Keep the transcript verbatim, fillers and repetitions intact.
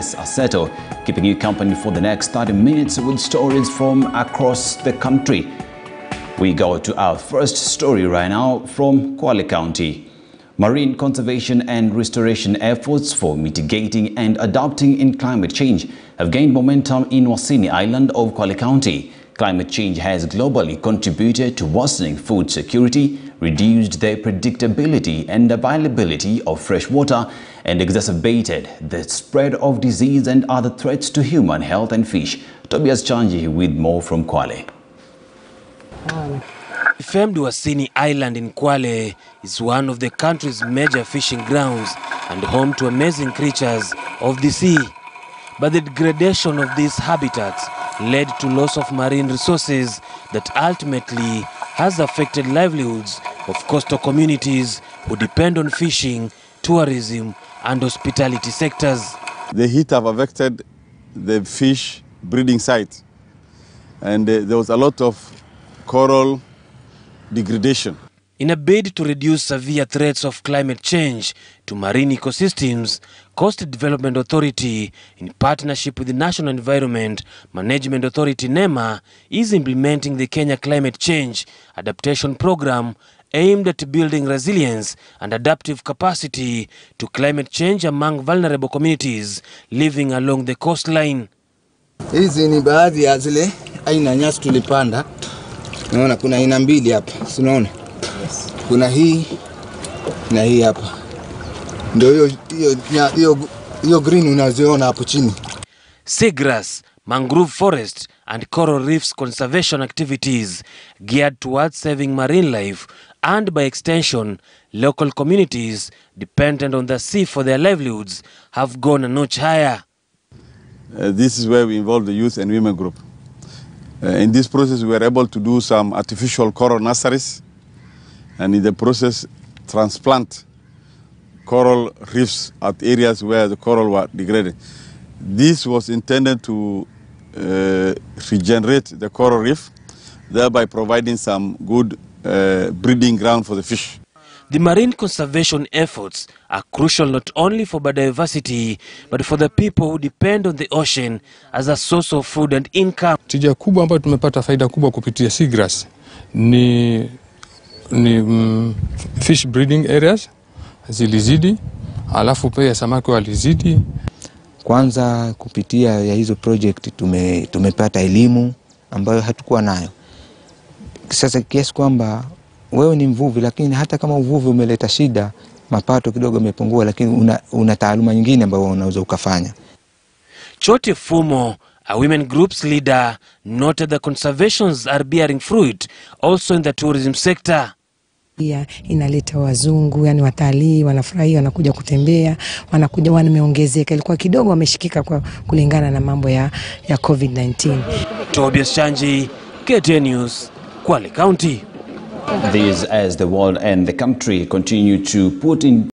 is Asseto, keeping you company for the next thirty minutes with stories from across the country. We go to our first story right now from Kwale County. Marine conservation and restoration efforts for mitigating and adapting in climate change have gained momentum in Wasini Island of Kwale County. Climate change has globally contributed to worsening food security, reduced the predictability and availability of fresh water, and exacerbated the spread of disease and other threats to human health and fish. Tobias Chanji with more from Kwale. Um. Famed Wasini Island in Kwale is one of the country's major fishing grounds and home to amazing creatures of the sea. But the degradation of these habitats led to loss of marine resources that ultimately has affected livelihoods of coastal communities who depend on fishing, tourism and hospitality sectors. The heat have affected the fish breeding site, and uh, there was a lot of coral degradation. In a bid to reduce severe threats of climate change to marine ecosystems, Coast Development Authority, in partnership with the National Environment Management Authority (NEMA), is implementing the Kenya Climate Change Adaptation Program, aimed at building resilience and adaptive capacity to climate change among vulnerable communities living along the coastline. Hizi ni baadhi ya zile aina nyasi tulipanda. Naona kuna aina mbili hapa, si unaona? Kuna hii na hii hapa. Ndio hiyo hiyo hiyo green unaziona hapo chini. Seagrass, mangrove forest and coral reefs conservation activities geared towards saving marine life and by extension local communities dependent on the sea for their livelihoods have gone a notch higher. Uh, this is where we involve the youth and women group. Uh, in this process, we were able to do some artificial coral nurseries, and in the process, transplant coral reefs at areas where the coral were degraded. This was intended to uh, regenerate the coral reef, thereby providing some good uh, breeding ground for the fish. The marine conservation efforts are crucial not only for biodiversity, but for the people who depend on the ocean as a source of food and income. Tija kubwa ambayo tumepata faida kubwa kupitia seagrass ni, ni mm, fish breeding areas zilizidi, alafu pia samaki walizidi. Kwanza kupitia ya hizo project tume, tumepata elimu ambayo hatukuwa nayo. Sasa kiasi kwamba wewe ni mvuvi, lakini hata kama uvuvi umeleta shida, mapato kidogo yamepungua, lakini una, una taaluma nyingine ambayo unaweza ukafanya. Chote Fumo, a women groups leader, noted the conservations are bearing fruit also in the tourism sector. Pia inaleta wazungu, yani watalii wanafurahi, wanakuja kutembea, wanakuja, wameongezeka. Ilikuwa kidogo wameshikika kwa kulingana na mambo ya ya COVID nineteen. Tobias Chanji, K T N News, Kwale County. This as the world and the country continue to put in